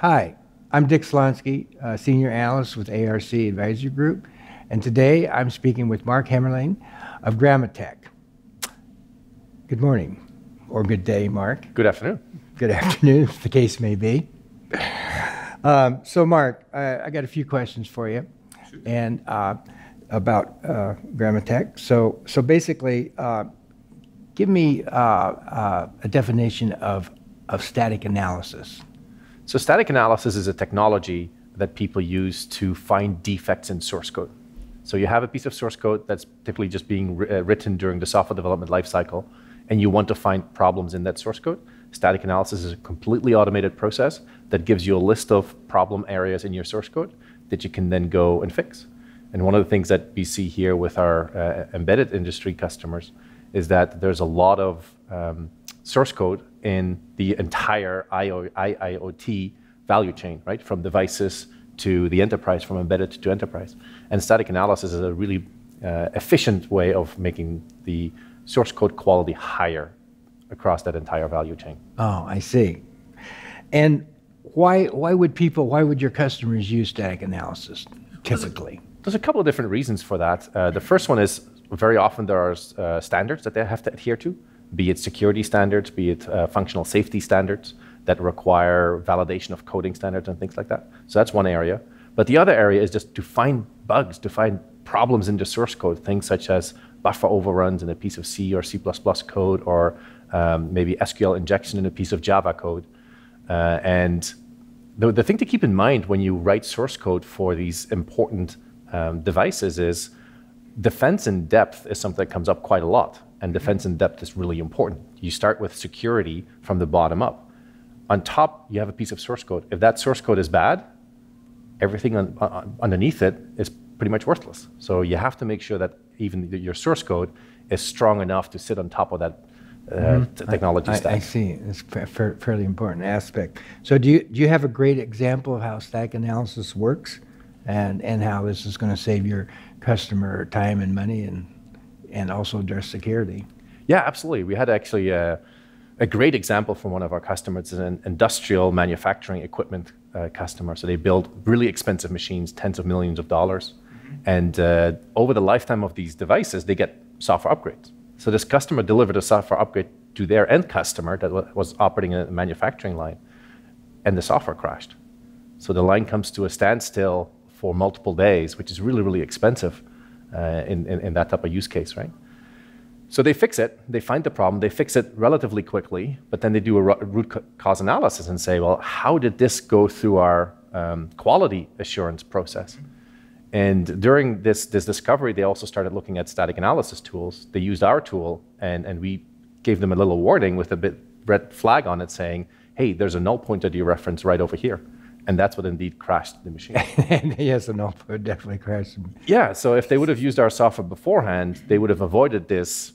Hi, I'm Dick Slansky, Senior Analyst with ARC Advisory Group, and today I'm speaking with Mark Hermeling of GrammaTech. Good morning, or good day, Mark. Good afternoon. Good afternoon, if the case may be. So Mark, I got a few questions for you, sure. And about GrammaTech. So basically, give me a definition of static analysis. So static analysis is a technology that people use to find defects in source code. So you have a piece of source code that's typically just being written during the software development lifecycle, and you want to find problems in that source code. Static analysis is a completely automated process that gives you a list of problem areas in your source code that you can then go and fix. And one of the things that we see here with our embedded industry customers is that there's a lot of source code in the entire IIoT value chain, right? From devices to the enterprise, from embedded to enterprise. And static analysis is a really efficient way of making the source code quality higher across that entire value chain. Oh, I see. And why would your customers use static analysis typically? There's a couple of different reasons for that. The first one is very often there are standards that they have to adhere to, be it security standards, be it functional safety standards that require validation of coding standards and things like that. So that's one area. But the other area is just to find bugs, to find problems in the source code, things such as buffer overruns in a piece of C or C++ code, or maybe SQL injection in a piece of Java code. And the thing to keep in mind when you write source code for these important devices is defense in depth is something that comes up quite a lot. And defense in depth is really important. You start with security from the bottom up. On top, you have a piece of source code. If that source code is bad, everything underneath it is pretty much worthless. So you have to make sure that even your source code is strong enough to sit on top of that technology stack. I see. It's a fairly important aspect. So do you have a great example of how static analysis works and how this is going to save your customer time and money and also address security? Yeah, absolutely. We had actually a great example from one of our customers. It's an industrial manufacturing equipment customer. So they build really expensive machines, tens of millions of dollars. And over the lifetime of these devices, they get software upgrades. So this customer delivered a software upgrade to their end customer that was operating a manufacturing line, and the software crashed. So the line comes to a standstill for multiple days, which is really, really expensive. In that type of use case, right? So they fix it, they find the problem, they fix it relatively quickly, but then they do a root cause analysis and say, well, how did this go through our quality assurance process? And during this discovery, they also started looking at static analysis tools. They used our tool, and we gave them a little warning with a bit red flag on it saying, hey, there's a null pointer dereference right over here. And that's what indeed crashed the machine. Yes, and also definitely crashed. Yeah, so if they would have used our software beforehand, they would have avoided this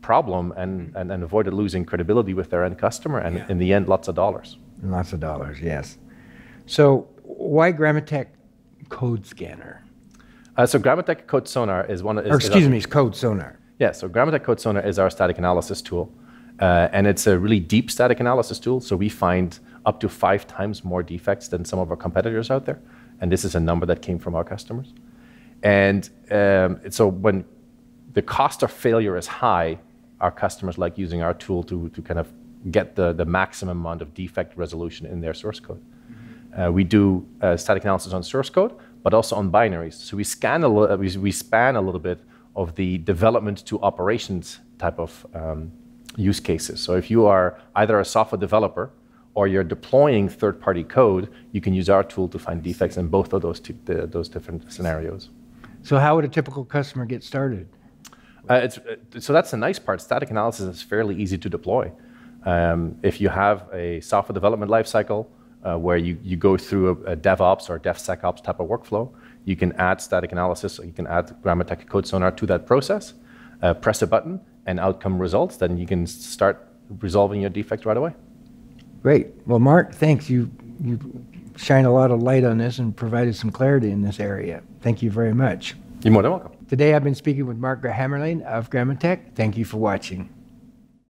problem and avoided losing credibility with their end customer, and in the end, lots of dollars. And lots of dollars, yes. So why GrammaTech CodeScanner? So GrammaTech CodeSonar is one of... Excuse me, it's CodeSonar. Yeah, so GrammaTech CodeSonar is our static analysis tool. And it's a really deep static analysis tool, so we find up to 5 times more defects than some of our competitors out there. And this is a number that came from our customers. And so when the cost of failure is high, our customers like using our tool to kind of get the maximum amount of defect resolution in their source code. We do static analysis on source code, but also on binaries. So we span a little bit of the development to operations type of use cases. So if you are either a software developer or you're deploying third-party code, you can use our tool to find defects in both of those different scenarios. So how would a typical customer get started? So that's the nice part. Static analysis is fairly easy to deploy. If you have a software development lifecycle where you go through a DevOps or DevSecOps type of workflow, you can add static analysis, or you can add GrammaTech CodeSonar to that process, press a button, and out come results. Then you can start resolving your defect right away. Great. Well, Mark, thanks. You shined a lot of light on this and provided some clarity in this area. Thank you very much. You're more than welcome. Today I've been speaking with Mark Hermeling of GrammaTech. Thank you for watching.